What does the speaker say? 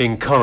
encourageableness,